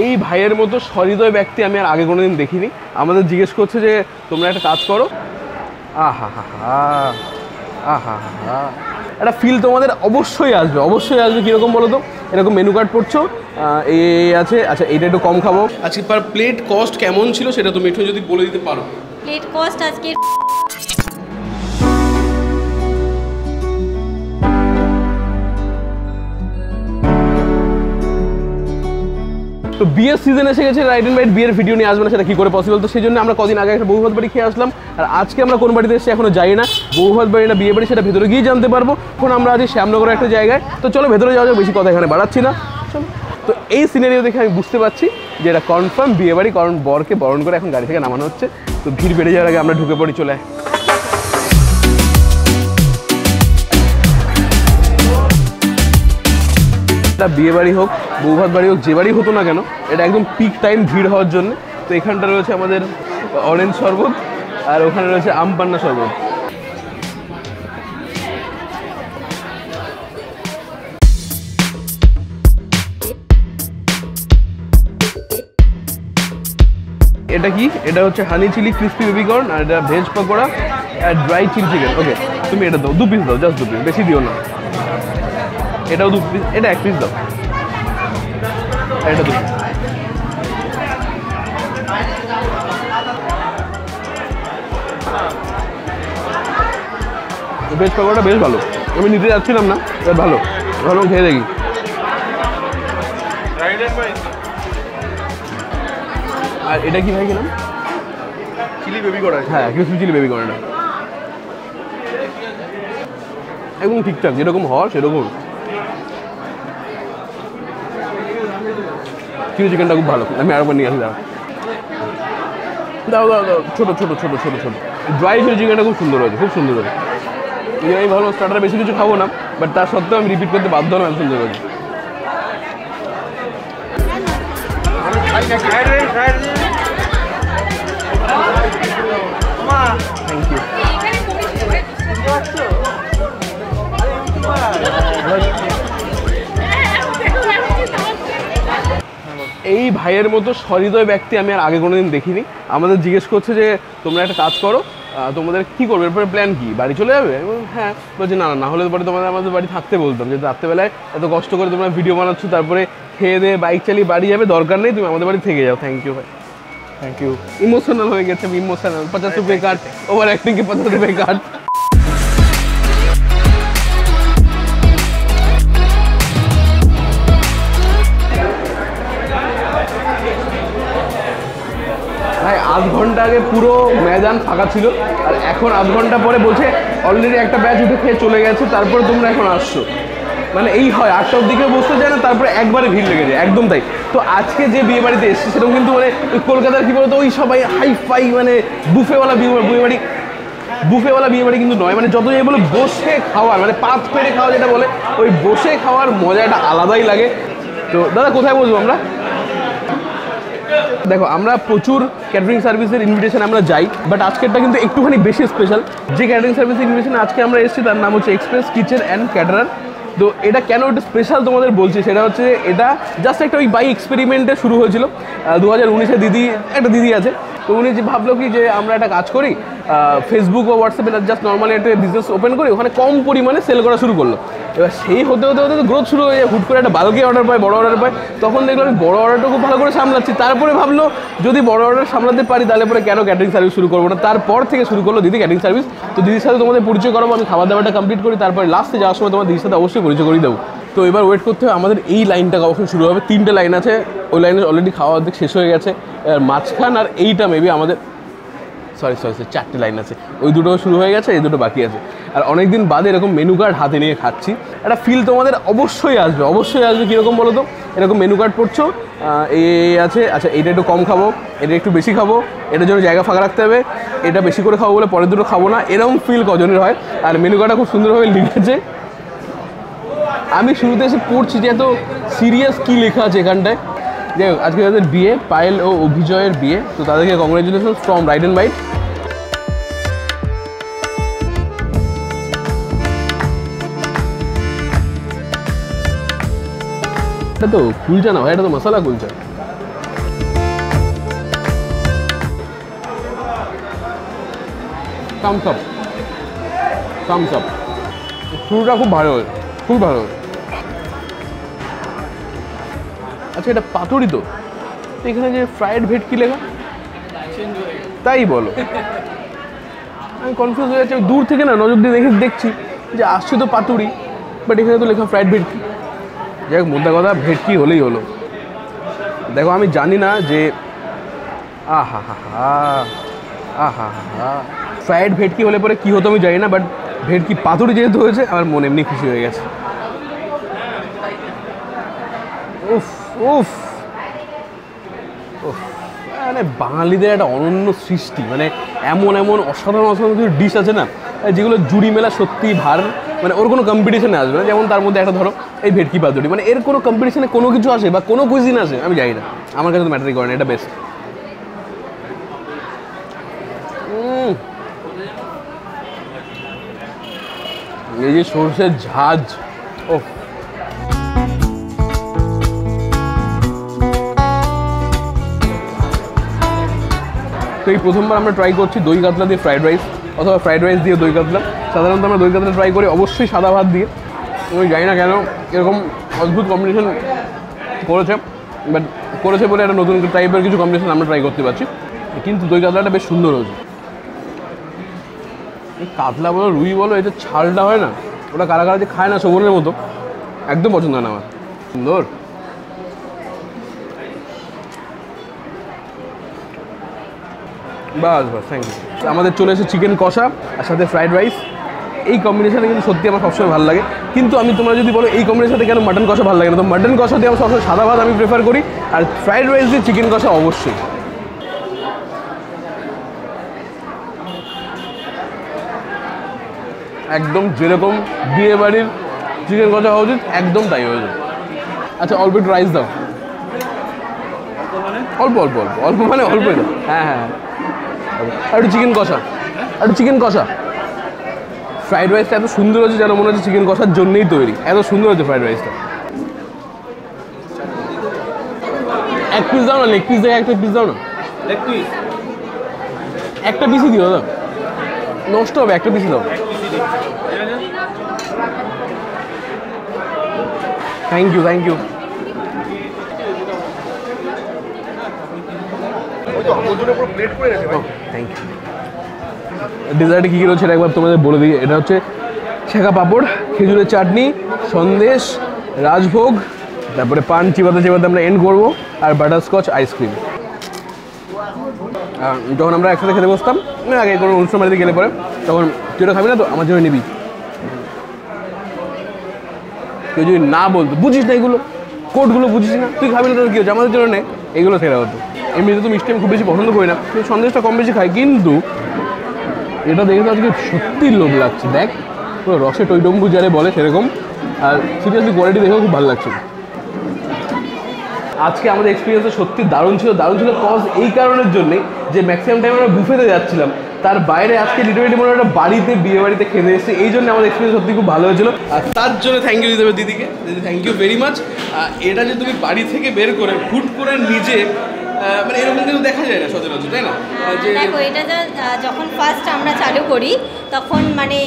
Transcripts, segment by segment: এই ভাইয়ের মতো সহৃদয় ব্যক্তি আমি আর আগে কোনোদিন দেখিনি। আমাদের জিজ্ঞেস করছে যে তোমরা একটা কাজ করো। আহা হা হা আহা হা, একটা ফিল তোমাদের অবশ্যই আসবে, অবশ্যই আসবে। কীরকম বলো তো, এরকম মেনু কার্ড পড়ছো, এই আছে, আচ্ছা এইটা একটু কম খাবো। আজকে পার প্লেট কস্ট কেমন ছিল সেটা তুমি একটু যদি বলে দিতে পারো। প্লেট কস্ট আজকে তো বিয়ের সিজন এসে গেছে, রাইড এন্ড বাইট বিয়ের ভিডিও নিয়ে আসবে না সেটা কী করে পসিবল। তো সেই জন্য আমরা কদিন আগে একটা বৌভাত বাড়ি খেয়ে আসলাম, আর আজকে আমরা কোন বাড়িতে এসে এখনো যাই না, বৌভাত বাড়ি না বিয়ে বাড়ি সেটা ভেতরে গিয়ে জানতে পারবো। এখন আমরা আছি শ্যামনগরের একটা জায়গায়, তো চলো ভেতরে যাওয়া যাবে, বেশি কথা এখানে বাড়াচ্ছি না। তো এই সিনারিও দেখে আমি বুঝতে পারছি যে এটা কনফার্ম বিয়ে বাড়ি, কারণ বরকে বরণ করে এখন গাড়ি থেকে নামানো হচ্ছে। তো ভিড় বেড়ে যাওয়ার আগে আমরা ঢুকে পড়ি, চলে। বিয়ে বাড়ি হোক বৌভাত বাড়ি হোক যে বাড়ি হতো না কেন, এটা একদম পিক টাইম ভিড় হওয়ার জন্য। তো এখানটা রয়েছে আমাদের অরেঞ্জ শরবত, আর ওখানে রয়েছে আম পান্না শরবত। এটা কি? এটা হচ্ছে হানি চিলি ক্রিস্পি বেবিকর্ন, আর এটা ভেজ পকোড়া আর ড্রাই চিলি চিকেন। ওকে তুমি এটা দাও, দু পিস দাও, জাস্ট দু পিস, বেশি দিও না। এটাও দু পিস, এটা এক পিস দাও, এটা দু। ভেজ পকোড়াটা বেশ ভালো, আমি নিতে যাচ্ছিলাম না, ভালো ভালো খেয়ে দেখি। আর এটা কি ভাই কিনা চিলি বেবিকর্ন, হ্যাঁ ক্রিসপি চিলি বেবিকর্নটা একদম ঠিকঠাক যেরকম হওয়ার সেরকম। চিলি চিকেনটা খুব ভালো, আমি আরবার নিয়ে আসি। দাও দাও দাও, ছোটো ছোটো ছোটো ছোটো ছোটো ড্রাই চিলি চিকেনটা খুব সুন্দর হয়েছে, খুব সুন্দর হয়েছে। আমি ভালো স্টার্টার বেশি কিছু খাবো না, বাট তার সত্ত্বেও আমি রিপিট করতে বাধ্য হলাম, সুন্দর হয়েছে। Thank you. এই ভাইয়ের মতো সহৃদয় ব্যক্তি আমি আর আগে কোনোদিন দেখিনি। আমাদের জিজ্ঞেস করছে যে তোমরা একটা কাজ করো, তোমাদের কী করবে এরপরে প্ল্যান কী, বাড়ি চলে যাবে? এবং হ্যাঁ বলছে না না হলে পরে তোমাদের আমাদের বাড়ি থাকতে বলতাম, যে রাত্রেবেলায় এত কষ্ট করে তোমরা ভিডিও বানাচ্ছ, তারপরে খেয়ে দিয়ে বাইক চালিয়ে বাড়ি যাবে, দরকার নেই, তুমি আমাদের বাড়ি থেকে যাও। থ্যাংক ইউ ভাই, থ্যাংক ইউ। ইমোশনাল হয়ে গেছে, আমি ইমোশনাল। 50 রুপিয়া কাট, ওভার অ্যাক্টিংকে 50 রুপিয়া কাট। আধ ঘন্টা আগে পুরো ময়দান ফাঁকা ছিল, আর এখন আধ ঘন্টা পরে বলছে অলরেডি একটা ব্যাচ উঠে খেয়ে চলে গেছে, তারপরে তোমরা এখন আসছো। মানে এই হয় 8টার দিকে বসতে যায় না, তারপরে একবারে ভিড় লেগে যায়, একদম তাই। তো আজকে যে বিয়ে বাড়িতে এসেছি সেরকম কিন্তু মানে কলকাতার কী বলতো ওই সবাই হাই ফাই মানে বুফেওয়ালা বিয়ে বাড়ি, বুফেওয়ালা বিয়ে বাড়ি কিন্তু নয়। মানে যত যাই বলে বসে খাওয়ার, মানে পাত পেরে খাওয়া যেটা বলে, ওই বসে খাওয়ার মজাটা আলাদাই লাগে। তো দাদা কোথায় বসবো আমরা? দেখো আমরা প্রচুর ক্যাটারিং সার্ভিসের ইনভিটেশন আমরা যাই, বাট আজকেরটা কিন্তু একটুখানি বেশি স্পেশাল। যে ক্যাটারিং সার্ভিসের ইনভিটেশন আজকে আমরা এসেছি তার নাম হচ্ছে এক্সপ্রেস কিচেন অ্যান্ড ক্যাটারার। তো এটা কেন একটু স্পেশাল তোমাদের বলছি, সেটা হচ্ছে এটা জাস্ট একটা ওই বাই এক্সপেরিমেন্টে শুরু হয়েছিল 2019-এ। একটা দিদি আছে, তো উনি যে ভাবলো কি যে আমরা একটা কাজ করি, ফেসবুক বা হোয়াটসঅ্যাপে জাস্ট নর্মালি একটা বিজনেস ওপেন করি, ওখানে কম পরিমাণে সেল করা শুরু করলো। এবার সেই হতে হতে হতে গ্রোথ শুরু হয়ে যায়, হুট করে একটা বালকে অর্ডার পাই, বড় অর্ডার পাই। তখন দেখলো আমি বড় অর্ডারটা খুব ভালো করে সামলাচ্ছি, তারপরে ভাবলো যদি বড় অর্ডার সামলাতে পারি তাহলে পরে কেন ক্যাটারিং সার্ভিস শুরু করবো না। তারপর থেকে শুরু করলো দিদি ক্যাটারিং সার্ভিস। তো দিদির সাথে তোমাদের পরিচয় করাবো, আমি খাবার দাবারটা কমপ্লিট করি, তারপরে লাস্টে যাওয়ার সময় তোমার দিদির সাথে অবশ্যই পরিচয় করিয়ে দেবো। তো এবার ওয়েট করতে হবে, আমাদের এই লাইনটা কখন শুরু হবে? 3টে লাইন আছে, ওই লাইনে অলরেডি খাওয়া অর্ধেক শেষ হয়ে গেছে, আর মাঝখান আর এইটা মেবি আমাদের সরি 4টে লাইন আছে, ওই দুটো শুরু হয়ে গেছে, এই দুটো বাকি আছে। আর অনেকদিন বাদে এরকম মেনু কার্ড হাতে নিয়ে খাচ্ছি, একটা ফিল তোমাদের অবশ্যই আসবে, অবশ্যই আসবে। কীরকম বলো তো, এরকম মেনু কার্ড পড়ছো, এই আছে, আচ্ছা এইটা একটু কম খাবো, এটা একটু বেশি খাবো, এটার জন্য জায়গা ফাঁকা রাখতে হবে, এটা বেশি করে খাবো বলে পরের দুটো খাবো না, এরকম ফিল কজনের হয়। আর মেনু কার্ডটা খুব সুন্দরভাবে লিখেছে। আমি শুরুতে এসে পড়ছি যে এত সিরিয়াস কী লেখা আছে এখানটায়। যাই হোক আজকে তাদের বিয়ে, পায়েল ও অভিজয়ের বিয়ে, তো তাদেরকে congratulation from ride and bite. এটা তো কুলচা না ভাই, এটা তো মশলা কুলচা। থামস আপ শুরুটা খুব ভালো হয়, খুব ভালো। আচ্ছা এটা পাতুরি তো, এখানে যে ফ্রাইড ভেটকি লেখা তাই বলো, আমি কনফিউজ হয়ে যাচ্ছি। দূর থেকে না নজর দিয়ে দেখছি যে আসছে তো পাতুরি, বাট এখানে তো লেখা ফ্রাইড ভেটকি। যাই হোক মোদ্দা কথা ভেটকি হলেই হলো। দেখো আমি জানি না যে আহা হা হা আহা হা ফ্রাইড ভেটকি হলে পরে কী হতো আমি জানি না, বাট ভেটকি পাতুরি যেহেতু হয়েছে আমার মন এমনি খুশি হয়ে গেছে। উফ উফ উফ, মানে বাঙালিদের একটা অনন্য সৃষ্টি, মানে এমন এমন অসাধারণ অসাধারণ কিছু ডিশ আছে না যেগুলো জুড়ি মেলা সত্যি ভার, মানে ওর কোনো কম্পিটিশানে আসবে না। যেমন তার মধ্যে একটা ধরো এই ভেটকি পাতুরি, মানে এর কোনো কম্পিটিশানে কোনো কিছু আসে বা কোনো কুইজিন আসে আমি জানি না, আমার কাছে তো ম্যাটারই করে না, এটা বেস্ট। এই যে সর্ষের ঝাঁজ, ও তো এই প্রথমবার আমরা ট্রাই করছি দই কাতলা দিয়ে ফ্রাইড রাইস অথবা ফ্রাইড রাইস দিয়ে দই কাতলা। সাধারণত আমরা দই কাতলা ট্রাই করি অবশ্যই সাদা ভাত দিয়ে, আমি জানি না কেন এরকম অদ্ভুত কম্বিনেশন করেছে, বাট করেছে বলে একটা নতুন টাইপের কিছু কম্বিনেশন আমরা ট্রাই করতে পারছি। কিন্তু দই কাতলাটা বেশ সুন্দর হয়েছে। এই কাতলা বলো রুই বলো এই যে ছালটা হয় না, ওটা কারা কারা যে খায় না সবনের মতো, একদম পছন্দ হয় না আমার। সুন্দর বাস বাস, থ্যাংক ইউ। আমাদের চলে এসে চিকেন কষা আর সাথে ফ্রাইড রাইস, এই কম্বিনেশানে কিন্তু সত্যি আমার সবসময় ভালো লাগে। কিন্তু আমি তোমরা যদি বলো এই কম্বিনেশানে কেন মাটন কষা ভালো লাগে না, তো মাটন কষা দিয়ে আমার সবসময় সাদা ভাত আমি প্রেফার করি, আর ফ্রাইড রাইস দিয়ে চিকেন কষা অবশ্যই। একদম যেরকম বিয়ে বাড়ির চিকেন কষা হওয়া উচিত একদম তাই হয়ে যায়। আচ্ছা অল্প একটু রাইস দাও, অল্প অল্প অল্প অল্প মানে অল্প, হ্যাঁ হ্যাঁ। আর একটু চিকেন কষা, আর একটু চিকেন কষা। ফ্রাইড রাইসটা এত সুন্দর হয়েছে যেন মনে হচ্ছে চিকেন কষার জন্যই তৈরি, এত সুন্দর হয়েছে ফ্রাইড রাইসটা। এক পিস দাও না, লেগ পিস দেয় একটা পিস দাও না, লেগ পিস একটা পিসই দিও দাও, নষ্ট হবে একটা পিসই দাও। Thank you, thank you. ডেজার্টে কী কী রয়েছে সেটা একবার তোমাদের বলে দিই। এটা হচ্ছে ছেঁকা পাঁপড়, খেজুরের চাটনি, সন্দেশ, রাজভোগ, তারপরে পান চিবাতে চিবাতে আমরা এন্ড করবো, আর বাটারস্কচ আইসক্রিম। যখন আমরা একসাথে খেতে বসতাম আগে কোনো অনুষ্ঠান বাড়িতে গেলে পরে, তখন তুই খাবি না তো আমার জন্য নিবি, কেউ যদি না বলতো বুঝিস না এগুলো কোডগুলো বুঝিস না তুই খাবি না তো কী হচ্ছে আমাদের জন্য নেই, এগুলো সেরা হতো। এমনিতে তো মিষ্টি আমি খুব বেশি পছন্দ করি না, সন্দেশটা কম বেশি খাই, কিন্তু এটা দেখে তো আজকে সত্যি লোভ লাগছে। দেখ পুরো রসে টইডম্বু যারে বলে সেরকম, আর সিরিয়াসলি কোয়ালিটি দেখেও খুব ভালো লাগছে। আজকে আমাদের এক্সপিরিয়েন্সটা সত্যি দারুণ ছিল, দারুণ ছিল কজ এই কারণের জন্যে যে ম্যাক্সিমাম টাইম আমরা বুফেতে যাচ্ছিলাম, তার বাইরে আজকে লিটারেলি মনে একটা বাড়িতে বিয়ে বাড়িতে খেতে এসেছে, এই জন্য আমাদের এক্সপিরিয়েন্স সত্যি খুব ভালো হয়েছিল। আর তার জন্য থ্যাংক ইউ দিতে হবে দিদিকে, দিদি থ্যাংক ইউ ভেরি মাচ। এটা যে তুমি বাড়ি থেকে বের করে হুট করে নিজে, মানে এরকম কিন্তু দেখা যায় না সচরাচর, তাই না? দেখো এটা যখন ফার্স্ট আমরা চালু করি তখন মানে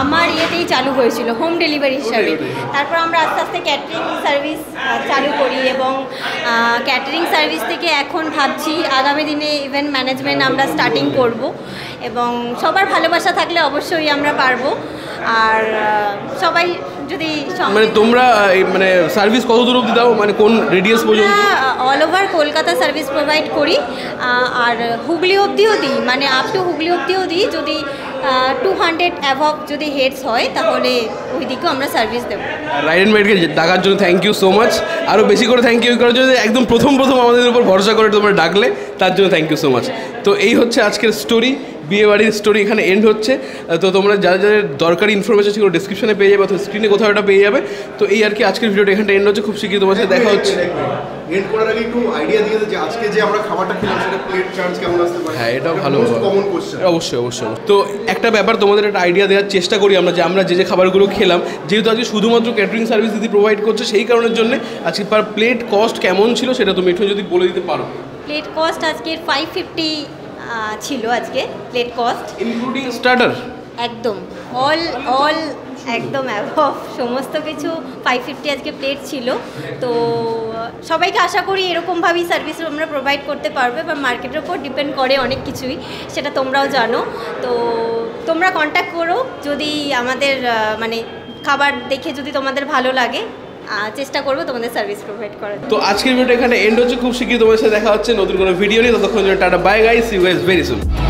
আমার ইয়েতেই চালু হয়েছিল হোম ডেলিভারি হিসাবে, তারপর আমরা আস্তে আস্তে ক্যাটারিং সার্ভিস চালু করি, এবং ক্যাটারিং সার্ভিস থেকে এখন ভাবছি আগামী দিনে ইভেন্ট ম্যানেজমেন্ট আমরা স্টার্টিং করব, এবং সবার ভালোবাসা থাকলে অবশ্যই আমরা পারবো। আর সবাই যদি মানে তোমরা মানে সার্ভিস কত দূর অবধি দাও, মানে কোন রেডিয়াস পর্যন্ত? All over Kolkata service provide করি, আর হুগলি অবধিও দিই, মানে আপ টু হুগলি অবধিও দিই। যদি 200 অ্যাভব যদি হেডস হয় তাহলে ওই দিকেও আমরা সার্ভিস দেবো। রাইড অ্যান্ড বাইটকে ডাকার জন্য থ্যাংক ইউ সো মাচ, আরও বেশি করে থ্যাংক ইউ করার জন্য, একদম প্রথম আমাদের উপর ভরসা করে তোমরা ডাকলে, তার জন্য থ্যাংক ইউ সো মাচ। তো এই হচ্ছে আজকের স্টোরি, বিয়েবাড়ির স্টোরি এখানে এন্ড হচ্ছে। তো তোমরা যারা যাদের দরকারি ইনফরমেশন সেগুলো ডিসক্রিপশনে পেয়ে যাবে, অথবা স্ক্রিনে কোথাও এটা পেয়ে যাবে। তো এই আর কি আজকের ভিডিওটা এখানটা এন্ড হচ্ছে, খুব শীঘ্রই তোমার সাথে দেখা হচ্ছে। এন্ড করার আগে একটু আইডিয়া দিয়ে দাও যে আজকে যে আমরা খাবারটা খেলাম সেটা প্লেট চার্জ কেমন আসতে পারে। হ্যাঁ এটা ভালো কমন কোশ্চেন। অবশ্যই অবশ্যই। তো একটা ব্যাপার তোমাদের একটা আইডিয়া দেওয়ার চেষ্টা করি আমরা যে আমরা যে যে খাবারগুলো খেলাম, যেহেতু আজকে শুধুমাত্র ক্যাটারিং সার্ভিস দিদি প্রোভাইড করছে সেই কারণের জন্য আজকে পার প্লেট কস্ট কেমন ছিল সেটা তুমি একটু যদি বলে দিতে পারো। প্লেট কস্ট আজকে 550 ছিল আজকে প্লেট কস্ট ইনক্লুডিং স্টার্টার একদম অল একদম অ্যাভভ সমস্ত কিছু 550 আজকে প্লেট ছিল। তো সবাইকে আশা করি এরকমভাবেই সার্ভিস আমরা প্রোভাইড করতে পারবো বা মার্কেটের উপর ডিপেন্ড করে অনেক কিছুই, সেটা তোমরাও জানো। তো তোমরা কন্ট্যাক্ট করো যদি আমাদের মানে খাবার দেখে যদি তোমাদের ভালো লাগে, চেষ্টা করব তোমাদের সার্ভিস প্রোভাইড করার। তো আজকের ভিডিওটা এখানে এন্ড হচ্ছে, খুব শীঘ্রই তোমাদের সাথে দেখা হচ্ছে নতুন কোনো ভিডিও নিয়ে। ততক্ষণ tata bye guys, see you guys very soon.